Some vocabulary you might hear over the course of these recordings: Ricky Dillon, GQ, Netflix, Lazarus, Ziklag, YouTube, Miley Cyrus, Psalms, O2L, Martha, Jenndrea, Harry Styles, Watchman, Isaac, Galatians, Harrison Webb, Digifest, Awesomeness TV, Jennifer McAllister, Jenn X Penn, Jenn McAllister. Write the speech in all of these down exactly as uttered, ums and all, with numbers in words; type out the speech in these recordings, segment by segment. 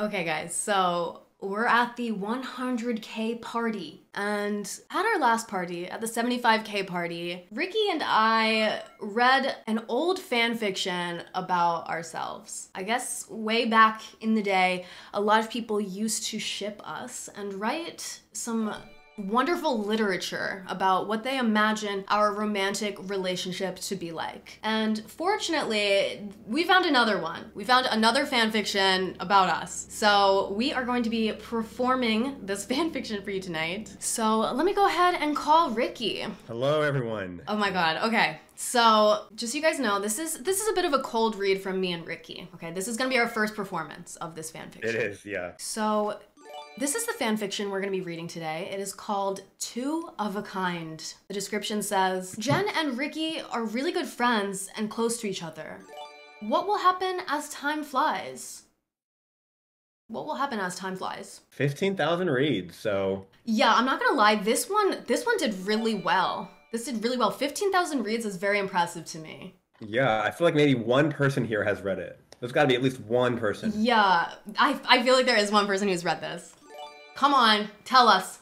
Okay guys, so we're at the one hundred K party, and at our last party, at the seventy-five K party, Ricky and I read an old fan fiction about ourselves. I guess way back in the day, a lot of people used to ship us and write some wonderful literature about what they imagine our romantic relationship to be like. And fortunately, we found another one. We found another fanfiction about us. So we are going to be performing this fanfiction for you tonight. So let me go ahead and call Ricky. Hello, everyone. Oh my God, okay. So just so you guys know, this is this is a bit of a cold read from me and Ricky, okay? This is gonna be our first performance of this fanfiction. It is, yeah. So, this is the fanfiction we're gonna be reading today. It is called Two of a Kind. The description says, Jenn and Ricky are really good friends and close to each other. What will happen as time flies? What will happen as time flies? fifteen thousand reads, so. Yeah, I'm not gonna lie, this one, this one did really well. This did really well. fifteen thousand reads is very impressive to me. Yeah, I feel like maybe one person here has read it. There's gotta be at least one person. Yeah, I, I feel like there is one person who's read this. Come on, tell us.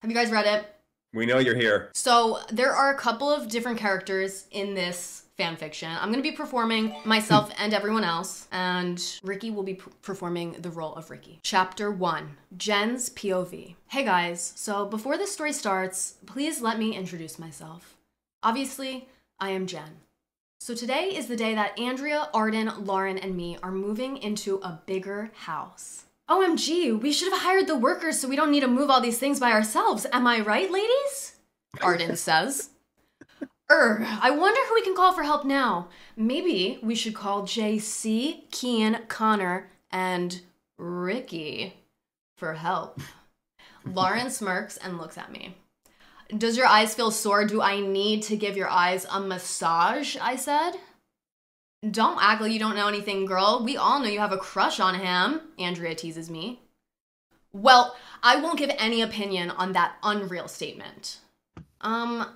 Have you guys read it? We know you're here. So there are a couple of different characters in this fanfiction. I'm gonna be performing myself and everyone else, and Ricky will be performing the role of Ricky. Chapter one, Jenn's P O V. Hey guys, so before this story starts, please let me introduce myself. Obviously, I am Jenn. So today is the day that Andrea, Arden, Lauren, and me are moving into a bigger house. O M G, we should have hired the workers so we don't need to move all these things by ourselves. Am I right, ladies? Arden says. Err, I wonder who we can call for help now. Maybe we should call J C, Kean, Connor, and Ricky for help. Lauren smirks and looks at me. Does your eyes feel sore? Do I need to give your eyes a massage? I said. Don't act like you don't know anything, girl. We all know you have a crush on him, Andrea teases me. Well, I won't give any opinion on that unreal statement. Um,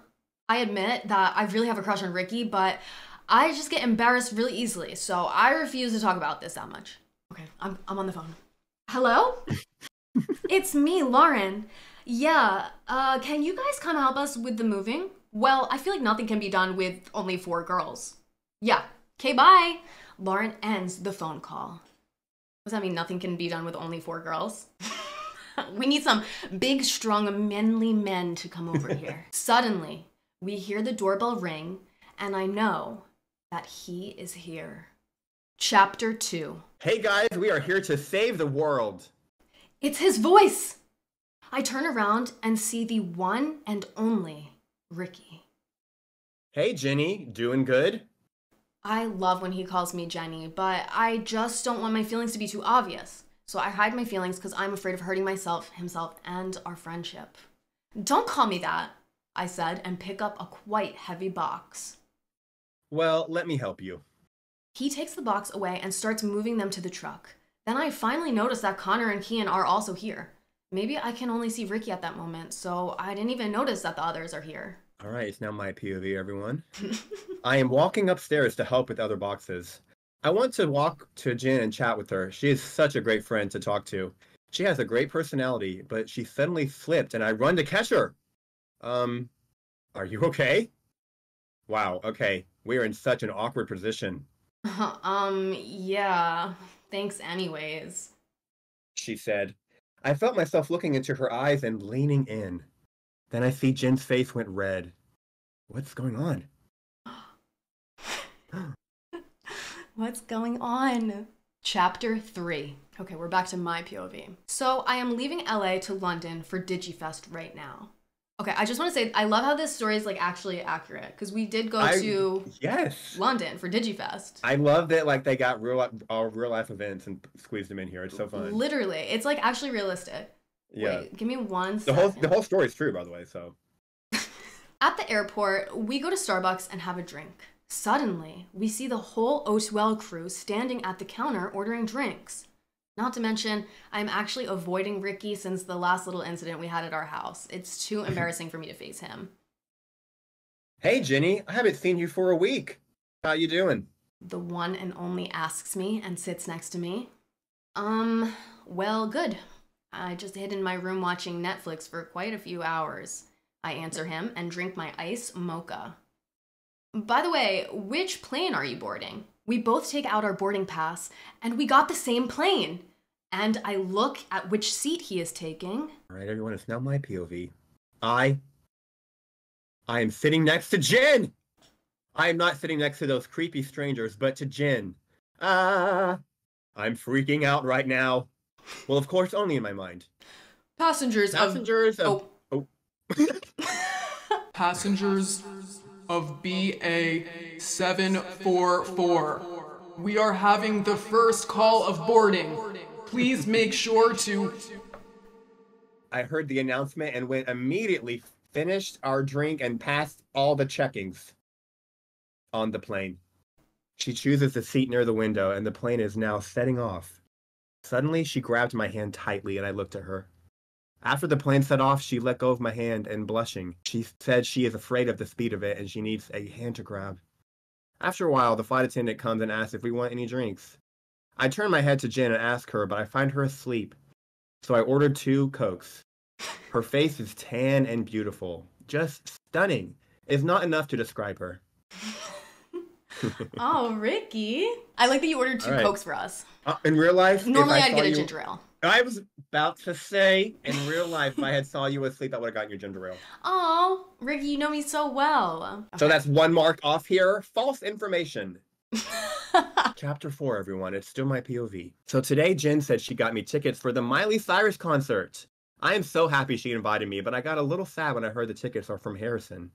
I admit that I really have a crush on Ricky, but I just get embarrassed really easily, so I refuse to talk about this that much. Okay, I'm, I'm on the phone. Hello? It's me, Lauren. Yeah, uh, can you guys come help us with the moving? Well, I feel like nothing can be done with only four girls. Yeah. Okay, bye. Lauren ends the phone call. Does that mean nothing can be done with only four girls? We need some big, strong, manly men to come over here. Suddenly, we hear the doorbell ring, and I know that he is here. Chapter two. Hey guys, we are here to save the world. It's his voice. I turn around and see the one and only Ricky. Hey, Jenny, doing good? I love when he calls me Jenny, but I just don't want my feelings to be too obvious. So I hide my feelings because I'm afraid of hurting myself, himself, and our friendship. Don't call me that, I said, and pick up a quite heavy box. Well, let me help you. He takes the box away and starts moving them to the truck. Then I finally notice that Connor and Kean are also here. Maybe I can only see Ricky at that moment, so I didn't even notice that the others are here. All right, it's now my P O V, everyone. I am walking upstairs to help with other boxes. I want to walk to Jenn and chat with her. She is such a great friend to talk to. She has a great personality, but she suddenly slipped and I run to catch her. Um, are you okay? Wow, okay. We are in such an awkward position. um, yeah. Thanks anyways. She said. I felt myself looking into her eyes and leaning in. Then I see Jenn's face went red. What's going on? What's going on? Chapter three. Okay, we're back to my P O V. So I am leaving L A to London for Digifest right now. Okay, I just want to say, I love how this story is like actually accurate because we did go I, to yes. London for Digifest. I love that like they got real, all real life events and squeezed them in here. It's so fun. Literally, it's like actually realistic. Yeah. Wait, give me one second. The whole, the whole story is true, by the way, so. At the airport, we go to Starbucks and have a drink. Suddenly, we see the whole O two L crew standing at the counter ordering drinks. Not to mention, I'm actually avoiding Ricky since the last little incident we had at our house. It's too embarrassing for me to face him. Hey, Jenny, I haven't seen you for a week. How you doing? The one and only asks me and sits next to me. Um, well, good. I just hid in my room watching Netflix for quite a few hours, I answer him and drink my iced mocha. By the way, which plane are you boarding? We both take out our boarding pass, and we got the same plane. And I look at which seat he is taking. All right, everyone, it's now my P O V. I, I am sitting next to Jenn. I am not sitting next to those creepy strangers, but to Jenn. Ah, uh, I'm freaking out right now. Well, of course, only in my mind. Passengers, passengers of, of oh, oh. Passengers of B A seven four four. We are having the first call of boarding. Please make sure to. I heard the announcement and went immediately, finished our drink and passed all the checkings on the plane. She chooses a seat near the window and the plane is now setting off. Suddenly, she grabbed my hand tightly and I looked at her. After the plane set off, she let go of my hand and blushing, she said she is afraid of the speed of it and she needs a hand to grab. After a while, the flight attendant comes and asks if we want any drinks. I turn my head to Jenn and ask her, but I find her asleep. So I ordered two Cokes. Her face is tan and beautiful. Just stunning. It's not enough to describe her. Oh, Ricky. I like that you ordered two right. Cokes for us. Uh, in real life? Normally I'd get a you... ginger ale. I was about to say, in real life, if I had saw you asleep, I would have gotten your ginger ale. Oh, Ricky, you know me so well. So okay. That's one mark off here. False information. Chapter four, everyone. It's still my P O V. So today, Jenn said she got me tickets for the Miley Cyrus concert. I am so happy she invited me, but I got a little sad when I heard the tickets are from Harrison.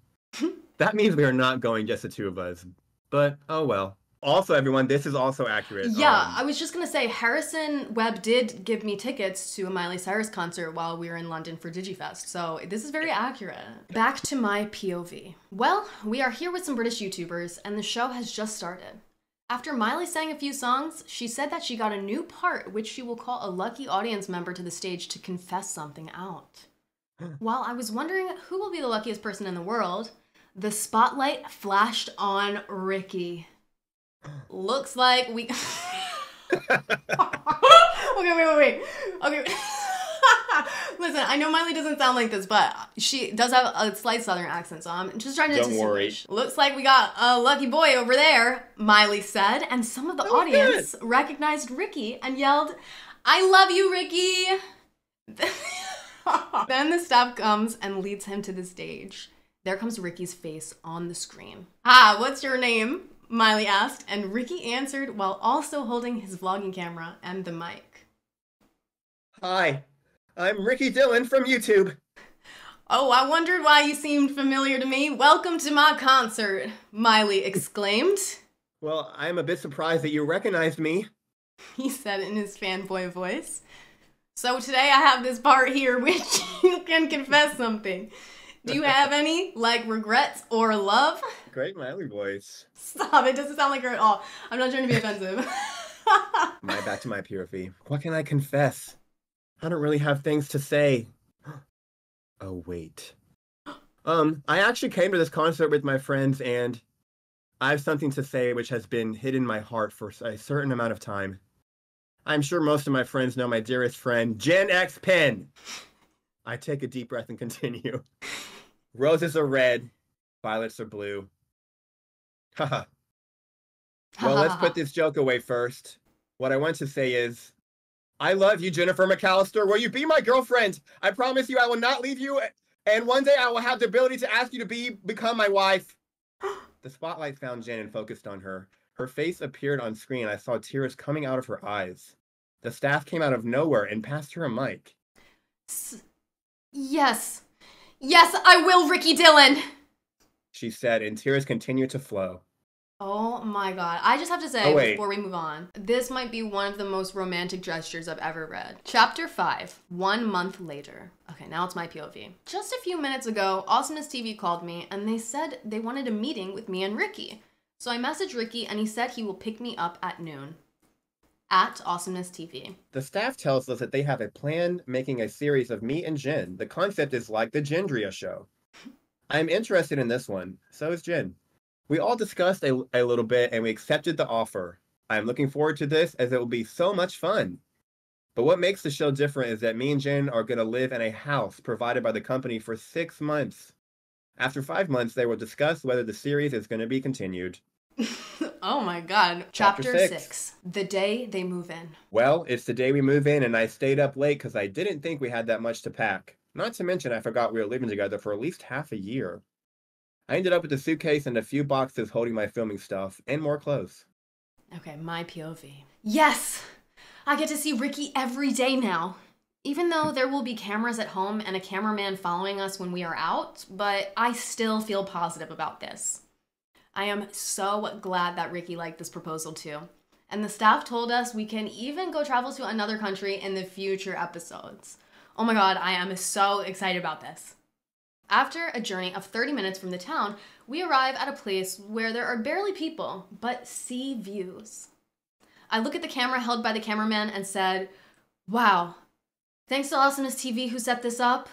That means we are not going, just the two of us. But, oh well. Also, everyone, this is also accurate. Yeah, um, I was just going to say, Harrison Webb did give me tickets to a Miley Cyrus concert while we were in London for Digifest, so this is very accurate. Back to my P O V. Well, we are here with some British YouTubers, and the show has just started. After Miley sang a few songs, she said that she got a new part, which she will call a lucky audience member to the stage to confess something out. While I was wondering who will be the luckiest person in the world, the spotlight flashed on Ricky. Looks like we... okay, wait, wait, wait. Okay. Listen, I know Miley doesn't sound like this, but she does have a slight southern accent, so I'm just trying to Don't worry. Looks like we got a lucky boy over there, Miley said, and some of the oh, audience good. recognized Ricky and yelled, "I love you, Ricky!" Then the staff comes and leads him to the stage. There comes Ricky's face on the screen. "Ah, what's your name?" Miley asked, and Ricky answered while also holding his vlogging camera and the mic. "Hi, I'm Ricky Dillon from YouTube." "Oh, I wondered why you seemed familiar to me. Welcome to my concert," Miley exclaimed. "Well, I'm a bit surprised that you recognized me," he said in his fanboy voice. "So today I have this part here which you can confess something. Do you have any, like, regrets or love?" Great Miley voice. Stop, it doesn't sound like her at all. I'm not trying to be offensive. My back to my P O V. What can I confess? I don't really have things to say. Oh, wait. Um, I actually came to this concert with my friends, and I have something to say which has been hidden in my heart for a certain amount of time. I'm sure most of my friends know my dearest friend, Jenn X Penn. I take a deep breath and continue. "Roses are red, violets are blue." Haha. Well, let's put this joke away first. What I want to say is, I love you, Jennifer McAllister. Will you be my girlfriend? I promise you I will not leave you, and one day I will have the ability to ask you to be become my wife. The spotlight found Jenn and focused on her. Her face appeared on screen. I saw tears coming out of her eyes. The staff came out of nowhere and passed her a mic. S yes. "Yes, I will, Ricky Dillon," she said, and tears continue to flow. Oh my god. I just have to say, oh, before we move on, this might be one of the most romantic gestures I've ever read. Chapter five, one month later. Okay, now it's my P O V. Just a few minutes ago, Awesomeness T V called me, and they said they wanted a meeting with me and Ricky. So I messaged Ricky, and he said he will pick me up at noon. At Awesomeness T V. The staff tells us that they have a plan making a series of me and Jenn. The concept is like the Jenndrea show. I'm interested in this one. So is Jenn. We all discussed a, a little bit and we accepted the offer. I'm looking forward to this as it will be so much fun. But what makes the show different is that me and Jenn are going to live in a house provided by the company for six months. After five months, they will discuss whether the series is going to be continued. Oh my God. Chapter, Chapter six. six. The day they move in. Well, it's the day we move in, and I stayed up late because I didn't think we had that much to pack. Not to mention, I forgot we were living together for at least half a year. I ended up with a suitcase and a few boxes holding my filming stuff and more clothes. Okay, my P O V. Yes! I get to see Ricky every day now. Even though there will be cameras at home and a cameraman following us when we are out, but I still feel positive about this. I am so glad that Ricky liked this proposal too. And the staff told us we can even go travel to another country in the future episodes. Oh my God, I am so excited about this. After a journey of thirty minutes from the town, we arrive at a place where there are barely people, but sea views. I look at the camera held by the cameraman and said, wow, thanks to Awesomeness T V who set this up.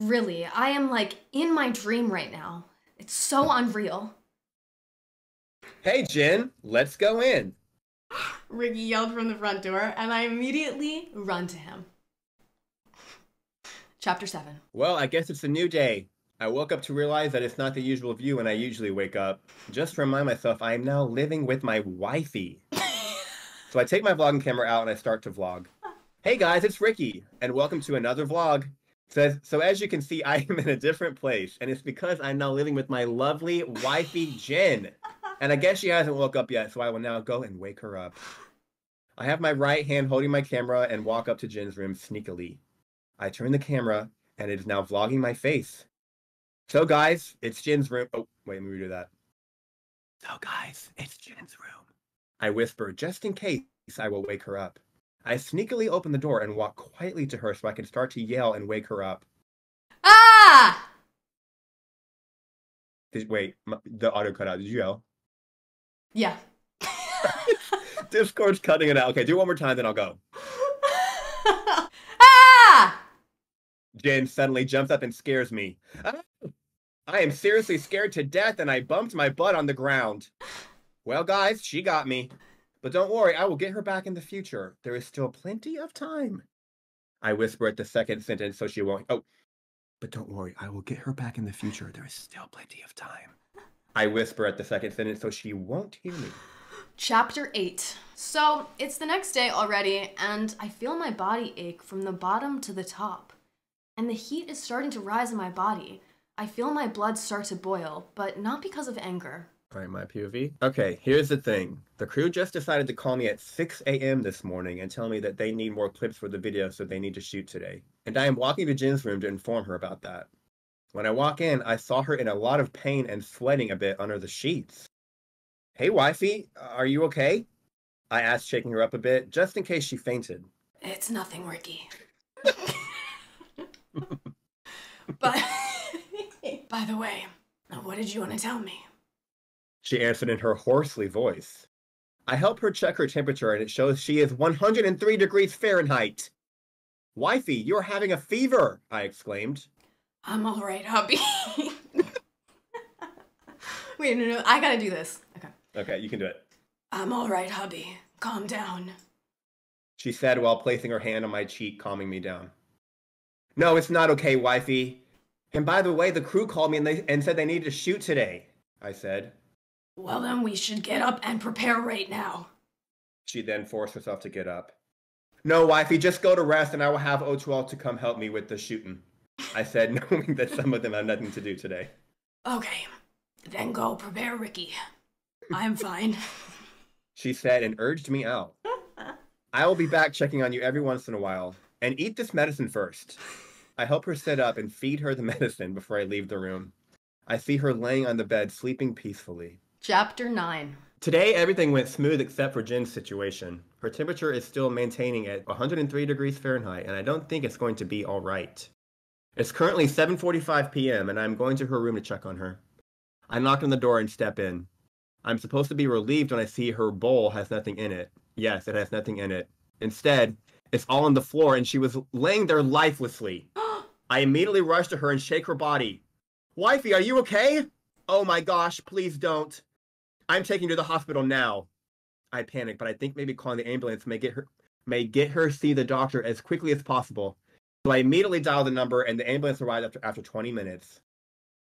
Really, I am like in my dream right now. It's so unreal. Hey Jenn, let's go in. Ricky yelled from the front door and I immediately run to him. Chapter seven. Well, I guess it's a new day. I woke up to realize that it's not the usual view when I usually wake up. Just to remind myself, I am now living with my wifey. So I take my vlogging camera out and I start to vlog. Hey guys, it's Ricky, and welcome to another vlog. So, so as you can see, I am in a different place, and it's because I'm now living with my lovely wifey, Jenn. And I guess she hasn't woke up yet, so I will now go and wake her up. I have my right hand holding my camera and walk up to Jenn's room sneakily. I turn the camera, and it is now vlogging my face. So guys, it's Jenn's room. Oh, wait, let me redo that. So guys, it's Jenn's room. I whisper, just in case I will wake her up. I sneakily open the door and walk quietly to her so I can start to yell and wake her up. Ah! Did, wait, my, the audio cut out. Did you yell? Yeah. Discord's cutting it out. Okay, do it one more time, then I'll go. Jenn suddenly jumps up and scares me. I am seriously scared to death and I bumped my butt on the ground. Well, guys, she got me. But don't worry, I will get her back in the future. There is still plenty of time. I whisper at the second sentence so she won't... Oh, but don't worry, I will get her back in the future. There is still plenty of time. I whisper at the second sentence so she won't hear me. Chapter eight. So it's the next day already and I feel my body ache from the bottom to the top. And the heat is starting to rise in my body. I feel my blood start to boil, but not because of anger. All right, my P O V. Okay, here's the thing. The crew just decided to call me at six A M this morning and tell me that they need more clips for the video, so they need to shoot today. And I am walking to Jenn's room to inform her about that. When I walk in, I saw her in a lot of pain and sweating a bit under the sheets. Hey, wifey, are you okay? I asked, shaking her up a bit, just in case she fainted. It's nothing, Ricky. But, by the way, what did you want to tell me? She answered in her hoarsely voice. I help her check her temperature and it shows she is one hundred three degrees Fahrenheit. Wifey, you're having a fever, I exclaimed. I'm all right, hubby. Wait, no, no, I gotta do this. Okay. Okay, you can do it. I'm all right, hubby. Calm down. She said while placing her hand on my cheek, calming me down. No, it's not okay, wifey. And by the way, the crew called me and, they, and said they needed to shoot today, I said. Well, then we should get up and prepare right now. She then forced herself to get up. No, wifey, just go to rest and I will have O two L to come help me with the shooting, I said, knowing that some of them have nothing to do today. Okay, then go prepare Ricky. I'm fine. She said and urged me out. I will be back checking on you every once in a while. And eat this medicine first. I help her sit up and feed her the medicine before I leave the room. I see her laying on the bed, sleeping peacefully. Chapter nine. Today, everything went smooth except for Jenn's situation. Her temperature is still maintaining at one hundred three degrees Fahrenheit, and I don't think it's going to be all right. It's currently seven forty-five P M, and I'm going to her room to check on her. I knock on the door and step in. I'm supposed to be relieved when I see her bowl has nothing in it. Yes, it has nothing in it. Instead, it's all on the floor, and she was laying there lifelessly. I immediately rush to her and shake her body. Wifey, are you okay? Oh my gosh, please don't. I'm taking you to the hospital now. I panic, but I think maybe calling the ambulance may get her may get her see the doctor as quickly as possible. So I immediately dial the number, and the ambulance arrived after, after twenty minutes.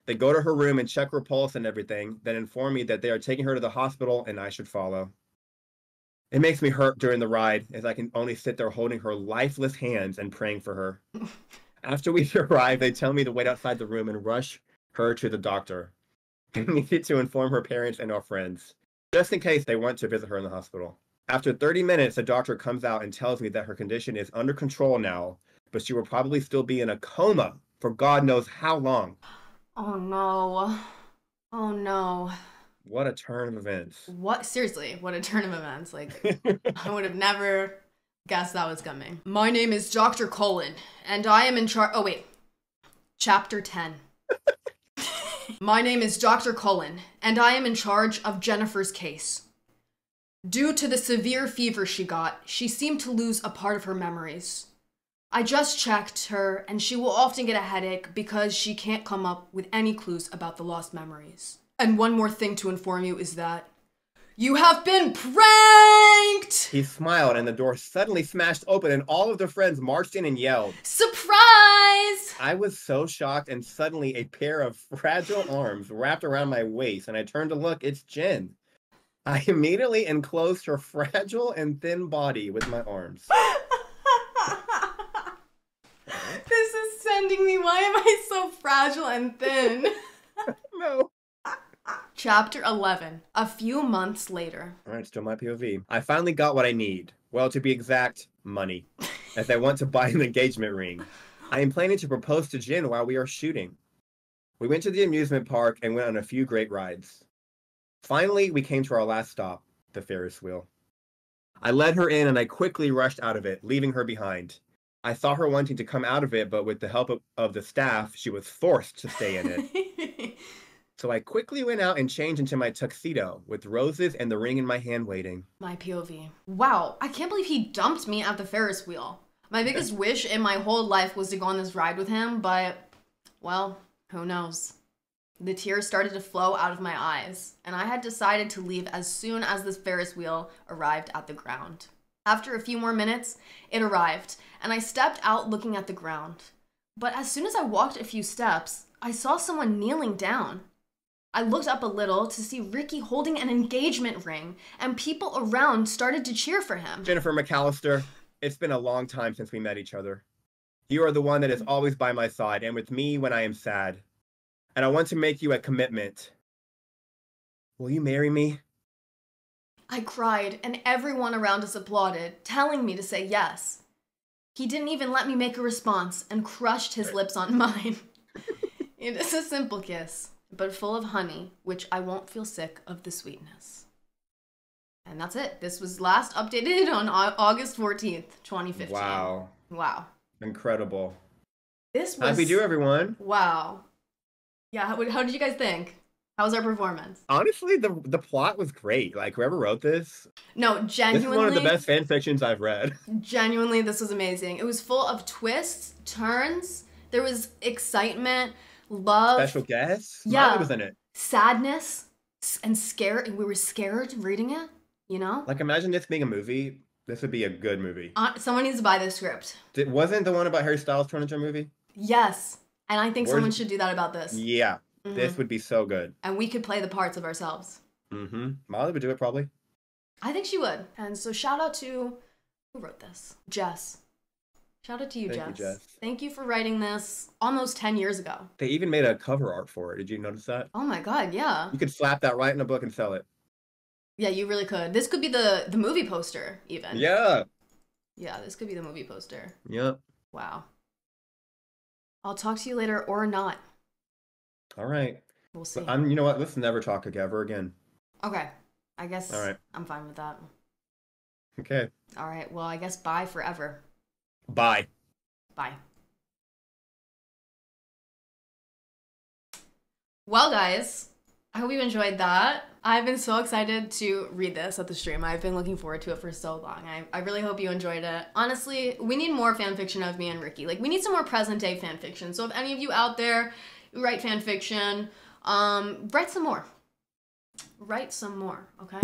They go to her room and check her pulse and everything, then inform me that they are taking her to the hospital and I should follow. It makes me hurt during the ride, as I can only sit there holding her lifeless hands and praying for her. After we arrive, they tell me to wait outside the room and rush her to the doctor. I needed to inform her parents and our friends, just in case they want to visit her in the hospital. After thirty minutes, the doctor comes out and tells me that her condition is under control now, but she will probably still be in a coma for God knows how long. Oh no. Oh no. What a turn of events. What? Seriously, what a turn of events. Like, I would have never guessed that was coming. My name is Doctor Colin, and I am in charge. Oh, wait. Chapter ten. My name is Doctor Cullen, and I am in charge of Jennifer's case. Due to the severe fever she got, she seemed to lose a part of her memories. I just checked her, and she will often get a headache because she can't come up with any clues about the lost memories. And one more thing to inform you is that you have been pranked! He smiled, and the door suddenly smashed open, and all of their friends marched in and yelled, "Surprise!" I was so shocked, and suddenly a pair of fragile arms wrapped around my waist, and I turned to look. It's Jenn. I immediately enclosed her fragile and thin body with my arms. This is sending me, why am I so fragile and thin? No. Chapter eleven. A few months later. All right, still my P O V. I finally got what I need. Well, to be exact, money. As I want to buy an engagement ring. I am planning to propose to Jenn while we are shooting. We went to the amusement park and went on a few great rides. Finally, we came to our last stop, the Ferris wheel. I led her in and I quickly rushed out of it, leaving her behind. I saw her wanting to come out of it, but with the help of, of the staff, she was forced to stay in it. So I quickly went out and changed into my tuxedo with roses and the ring in my hand waiting. My P O V. Wow, I can't believe he dumped me at the Ferris wheel. My biggest wish in my whole life was to go on this ride with him, but, well, who knows? The tears started to flow out of my eyes, and I had decided to leave as soon as this Ferris wheel arrived at the ground. After a few more minutes, it arrived, and I stepped out looking at the ground. But as soon as I walked a few steps, I saw someone kneeling down. I looked up a little to see Ricky holding an engagement ring, and people around started to cheer for him. Jennifer McAllister, it's been a long time since we met each other. You are the one that is always by my side and with me when I am sad. And I want to make you a commitment. Will you marry me? I cried, and everyone around us applauded, telling me to say yes. He didn't even let me make a response and crushed his lips on mine. It is a simple kiss, but full of honey, which I won't feel sick of the sweetness. And that's it. This was last updated on August fourteenth, twenty fifteen. Wow. Wow. Incredible. This was... Happy due, everyone. Wow. Yeah, how, how did you guys think? How was our performance? Honestly, the the plot was great. Like, whoever wrote this... No, genuinely... This is one of the best fan fictions I've read. Genuinely, this was amazing. It was full of twists, turns. There was excitement... Love. Special guest? Yeah. Miley was in it. Sadness and scare. We were scared reading it, you know? Like, imagine this being a movie. This would be a good movie. Uh, someone needs to buy this script. It wasn't the one about Harry Styles turned into a movie? Yes. And I think or, someone should do that about this. Yeah. Mm-hmm. This would be so good. And we could play the parts of ourselves. Mm-hmm. Miley would do it, probably. I think she would. And so shout out to... Who wrote this? Jess. Shout out to you, Jess. Thank you, Jess. Thank you for writing this almost ten years ago. They even made a cover art for it. Did you notice that? Oh my God, yeah. You could slap that right in a book and sell it. Yeah, you really could. This could be the, the movie poster, even. Yeah. Yeah, this could be the movie poster. Yep. Wow. I'll talk to you later or not. All right. We'll see. I'm, you know what? Let's never talk ever again. Okay. I guess All right. I'm fine with that. Okay. All right. Well, I guess bye forever. Bye. Bye. Well, guys, I hope you enjoyed that. I've been so excited to read this at the stream. I've been looking forward to it for so long. I, I really hope you enjoyed it. Honestly, we need more fanfiction of me and Ricky. Like, we need some more present-day fanfiction. So if any of you out there write fanfiction, um, write some more. Write some more, okay?